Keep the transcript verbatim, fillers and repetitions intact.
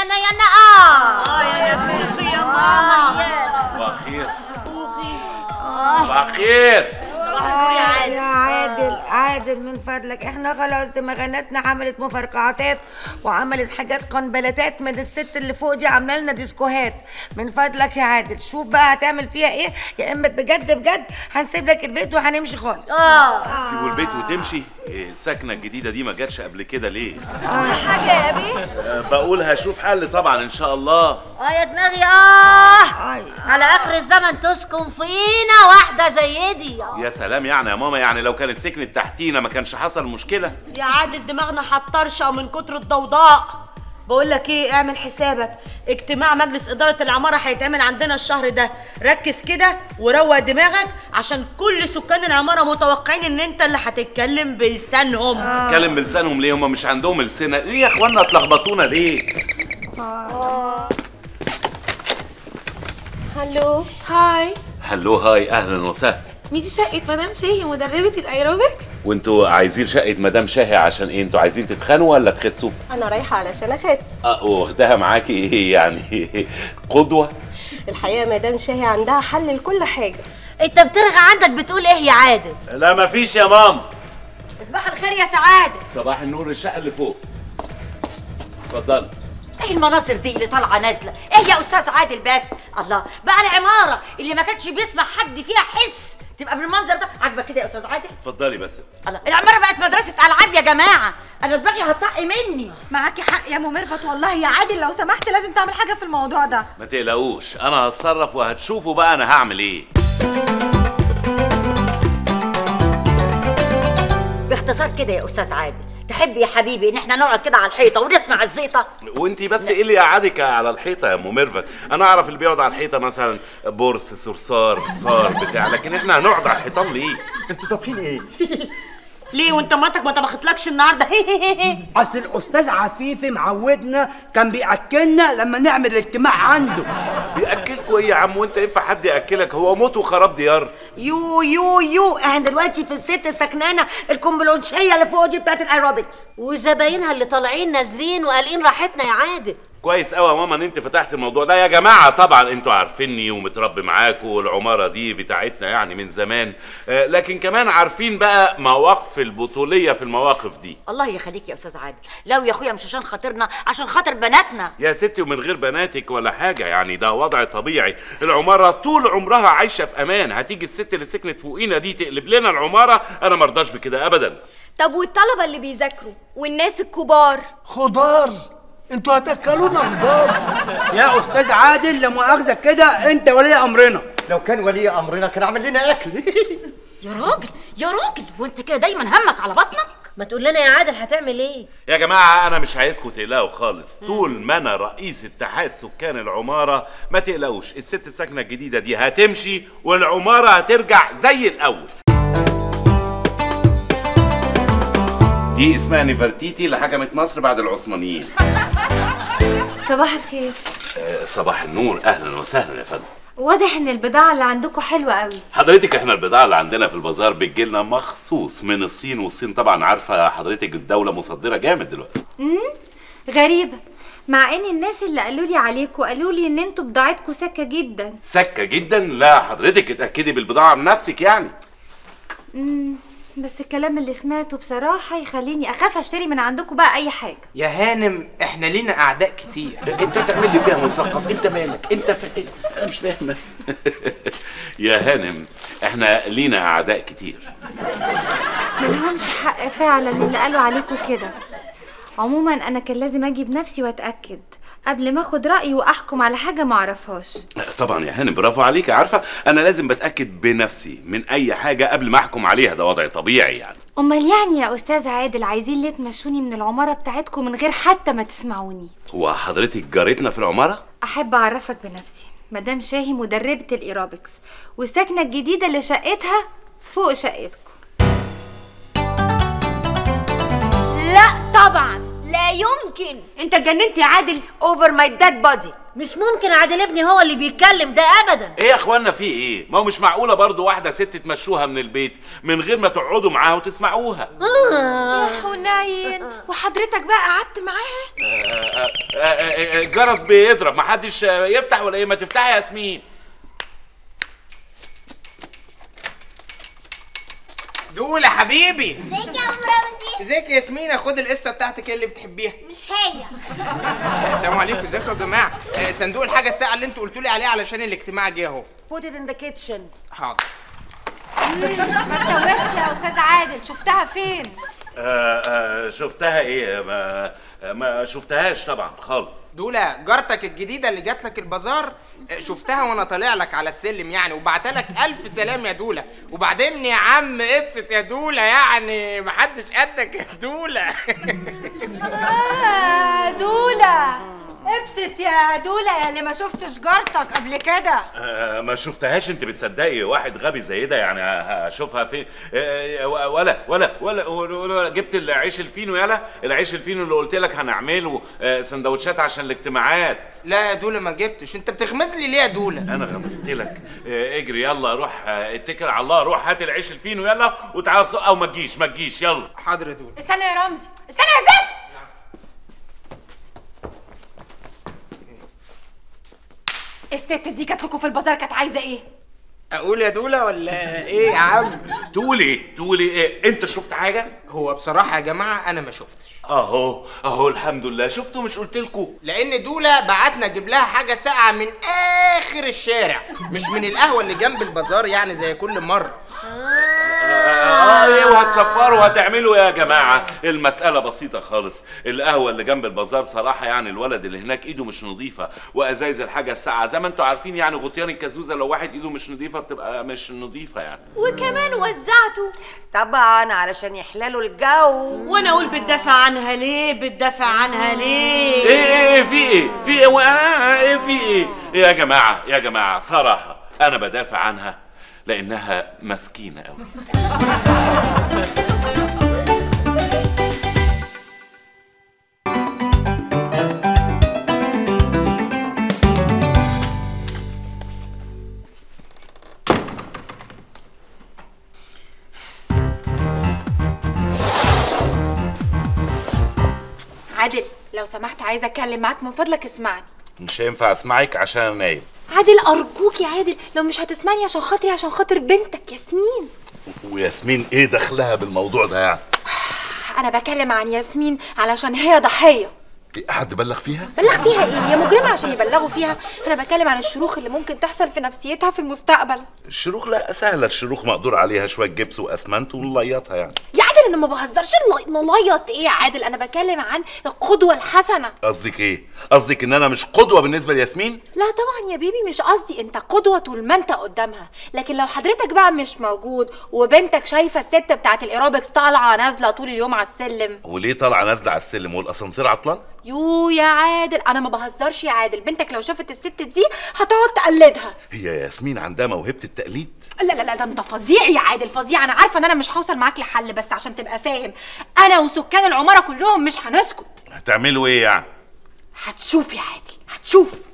يانا يانا اه اه يا بنتي يا ماما واخير واخير يا عادل. عادل من فضلك احنا خلاص دماغناتنا عملت مفرقعات وعملت حاجات قنبلتات من الست اللي فوق دي، عامله لنا ديسكوهات. من فضلك يا عادل شوف بقى هتعمل فيها ايه، يا اما بجد بجد هنسيب لك البيت وهنمشي خالص. اه هتسيبوا البيت وتمشي؟ السكنه الجديده دي ما جاتش قبل كده ليه؟ آه. حاجه يا بيه؟ بقول هشوف حل طبعا ان شاء الله. اه يا دماغي اه, آه. آه. على اخر الزمن تسكن فينا واحده زي دي. آه. يا سلام يعني يا ماما، يعني لو كانت سكنت تحتينا ما كانش حصل مشكله. يا عادل دماغنا هتطرشق من كتر الضوضاء. بقول لك ايه، اعمل حسابك اجتماع مجلس اداره العماره هيتعمل عندنا الشهر ده، ركز كده وروق دماغك عشان كل سكان العماره متوقعين ان انت اللي هتتكلم بلسانهم. هتتكلم بلسانهم ليه؟ هم مش عندهم لسانه. ليه يا اخوانا اتلخبطونا ليه؟ هلو هاي. هلو هاي، اهلا وسهلا. ميزي شقة مدام شاهي مدربة الايروبكس. وانتوا عايزين شقة مدام شاهي عشان ايه؟ انتوا عايزين تتخانوا ولا تخسوا؟ انا رايحة علشان اخس. اه واخداها معاكي ايه يعني؟ قدوة؟ الحقيقة مدام شاهي عندها حل لكل حاجة. انت بترغي عندك بتقول ايه يا عادل؟ لا مفيش يا ماما. صباح الخير يا سعادة. صباح النور. الشقة اللي فوق. اتفضلي. ايه المناظر دي اللي طالعه نازله؟ ايه يا استاذ عادل بس؟ الله، بقى العمارة اللي ما كانش بيسمع حد فيها حس تبقى بالمنظر ده. عاجبك كده يا استاذ عادل؟ اتفضلي بس. الله، العماره بقت مدرسه العاب يا جماعه، انا دماغي هتطق مني. معاكي حق يا ام ميرفت والله. يا عادل لو سمحت لازم تعمل حاجه في الموضوع ده. ما تقلقوش انا هتصرف وهتشوفوا بقى انا هعمل ايه. باختصار كده يا استاذ عادل، تحب يا حبيبي ان احنا نقعد كده على الحيطه ونسمع الزيطه؟ وانتي بس ايه اللي قعدك على الحيطه يا ام ميرفت؟ انا اعرف اللي بيقعد على الحيطه مثلا بورس صرصار فار بتاع، لكن احنا هنقعد على الحيطان ليه؟ انتوا طابخين ايه؟ ليه وانت مراتك ما طبختلكش النهارده؟ اصل الاستاذ عفيفي معودنا كان بياكلنا لما نعمل اجتماع عنده. بياكلكوا ايه يا عم؟ وانت ينفع حد ياكلك؟ هو موت وخراب ديار. يو يو يو احنا دلوقتي في الست سكنانه الكمبلونشيه اللي فوق دي بتاعت الايروبكس وزباينها اللي طالعين نازلين وقالين راحتنا يا عادل. كويس قوي يا ماما ان انت فتحت الموضوع ده. يا جماعه طبعا انتوا عارفيني ومتربي معاكم والعماره دي بتاعتنا يعني من زمان، لكن كمان عارفين بقى مواقف البطوليه في المواقف دي. الله يخليك يا استاذ عادل، لو يا اخويا مش عشان خاطرنا عشان خاطر بناتنا. يا ستي ومن غير بناتك ولا حاجه، يعني ده وضع طبيعي. العماره طول عمرها عايشه في امان، هتيجي الست اللي سكنت فوقينا دي تقلب لنا العماره، انا ما ارضاش بكده ابدا. طب والطلبه اللي بيذاكروا والناس الكبار؟ خضار انتوا هتاكلونا خضار. يا استاذ عادل لا مؤاخذه كده انت ولي امرنا. لو كان ولي امرنا كان عامل لنا اكل. يا راجل يا راجل وانت كده دايما همك على بطنك. ما تقول لنا يا عادل هتعمل ايه؟ يا جماعه انا مش عايزكم تقلقوا خالص، طول ما انا رئيس اتحاد سكان العماره ما تقلقوش، الست الساكنه الجديده دي هتمشي والعماره هترجع زي الاول. دي اسمها نفرتيتي اللي حكمت مصر بعد العثمانيين. صباح الخير. أه صباح النور، اهلا وسهلا يا فندم. واضح ان البضاعه اللي عندكم حلوه قوي. حضرتك احنا البضاعه اللي عندنا في البازار بتجيلنا مخصوص من الصين، والصين طبعا عارفه حضرتك الدوله مصدره جامد دلوقتي. امم غريبه، مع ان الناس اللي قالوا لي عليكم قالوا لي ان انتوا بضاعتكم سكه جدا. سكه جدا؟ لا حضرتك اتاكدي بالبضاعه بنفسك يعني. امم بس الكلام اللي سمعته بصراحة يخليني أخاف أشتري من عندكم بقى أي حاجة. يا هانم إحنا لينا أعداء كتير. أنت تعمل لي فيها مثقف، أنت مالك؟ أنت فاهم؟ أنا مش فاهمة. يا هانم إحنا لينا أعداء كتير. ملهمش حق فعلا اللي قالوا عليكم كده. عموما أنا كان لازم أجي بنفسي وأتأكد قبل ما اخد رايي واحكم على حاجه ما اعرفهاش. طبعا يا هانم برافو عليك، عارفه انا لازم بتاكد بنفسي من اي حاجه قبل ما احكم عليها، ده وضع طبيعي يعني. امال يعني يا استاذ عادل عايزين ليه تمشوني من العماره بتاعتكم من غير حتى ما تسمعوني؟ هو حضرتك جارتنا في العماره؟ احب اعرفك بنفسي، مدام شاهي مدربه الايروبكس والساكنه الجديده اللي شقتها فوق شقتكم. لا طبعا لا يمكن. انت اتجننت يا عادل؟ اوفر ماي ديد بادي. مش ممكن عادل ابني هو اللي بيتكلم ده ابدا. ايه يا اخوانا في ايه؟ ما هو مش معقوله برضه واحده ست تمشوها من البيت من غير ما تقعدوا معاها وتسمعوها. يا حنين وحضرتك بقى قعدت معاها؟ الجرس بيضرب ما حدش يفتح ولا ايه؟ ما تفتحي يا ياسمين. دول يا حبيبي. ازيك يا ام رمزي؟ ازيك يا ياسمين؟ خد القصه بتاعتك اللي بتحبيها. مش هي. السلام عليكم. ازيكم يا جماعه؟ صندوق الحاجه الساقعه اللي انتوا قلتوا لي عليها علشان الاجتماع جه اهو. put it in the kitchen. حاضر. ما انت وحش يا استاذ عادل. شفتها فين؟ آه آه شفتها ايه؟ ما ما شفتهاش طبعا خالص. دولا جارتك الجديده اللي جات لك البازار شفتها وانا طالع لك على السلم يعني، وبعتلك الف سلام يا دولا. وبعدين يا عم ابسط يا دولا، يعني محدش قدك يا دولا. آه دولا ابسط يا دولا، يا اللي ما شفتش جارتك قبل كده. آه ما شفتهاش. انت بتصدقي واحد غبي زي ده؟ يعني هشوفها فين؟ آه ولا, ولا ولا ولا جبت العيش الفينو. يالا العيش الفينو اللي قلت لك هنعمله آه سندوتشات عشان الاجتماعات. لا يا دولا ما جبتش. انت بتغمز لي ليه يا دولا؟ انا غمزت لك. آه اجري يلا، روح آه اتكل على الله، روح هات العيش الفينو يلا وتعالى سوق، او ما تجيش ما تجيش. يلا حاضر يا دولا. استنى يا رمزي، استنى يا زفت. الست دي جات لكم في البازار كانت عايزه ايه؟ اقول يا دولا ولا ايه يا عم؟ تقول ايه؟ تقول ايه؟ انت شفت حاجه؟ هو بصراحه يا جماعه انا ما شفتش. اهو اهو الحمد لله شفتوا، مش قلت لكم؟ لان دولا بعتنا اجيب لها حاجه ساقعه من اخر الشارع، مش من القهوه اللي جنب البازار يعني زي كل مره. اه ايه وهتصفروا وهتعملوا يا جماعه؟ المساله بسيطه خالص. القهوه اللي جنب البازار صراحه يعني الولد اللي هناك ايده مش نظيفه، وازايز الحاجه الساقعه زي ما انتوا عارفين يعني غطيان الكازوزه لو واحد ايده مش نظيفه بتبقى مش نظيفه يعني. وكمان وزعته طبعا علشان يحللوا الجو. وانا اقول بتدافع عنها ليه؟ بتدافع عنها ليه؟ ايه ايه في ايه؟ في ايه؟ ايه في ايه؟ يا جماعه يا جماعه صراحه انا بدافع عنها لأنها مسكينة أوي. عادل لو سمحت عايزة أتكلم معاك، من فضلك اسمعني. مش هينفع اسمعك عشان انا نايم. عادل ارجوك يا عادل لو مش هتسمعني عشان خاطري، عشان خاطر بنتك ياسمين. وياسمين ايه دخلها بالموضوع ده يعني؟ انا بكلم عن ياسمين علشان هي ضحيه. حد بلغ فيها؟ بلغ فيها ايه؟ هي مجرمه عشان يبلغوا فيها. انا بتكلم عن الشروخ اللي ممكن تحصل في نفسيتها في المستقبل. الشروخ؟ لا سهله الشروخ، مقدور عليها شويه جبس واسمنت ونليطها يعني. يا عادل انا ما بهزرش. نليط ايه يا عادل؟ انا بتكلم عن القدوه الحسنه. قصدك ايه؟ قصدك ان انا مش قدوه بالنسبه لياسمين؟ لا طبعا يا بيبي مش قصدي، انت قدوه طول ما انت قدامها، لكن لو حضرتك بقى مش موجود وبنتك شايفه الست بتاعه الايروبكس طالعه نازله طول اليوم على السلم. وليه طالعه نازله على السلم والاسانسير عطلان؟ يو يا عادل انا ما بهزرش يا عادل، بنتك لو شافت الست دي هتقعد تقلدها. هي ياسمين عندها موهبه التقليد؟ لا لا لا ده انت فظيع يا عادل فظيع. انا عارفه ان انا مش هوصل معاك لحل، بس عشان تبقى فاهم انا وسكان العماره كلهم مش هنسكت. هتعملوا ايه يعني؟ هتشوف يا عادل هتشوف.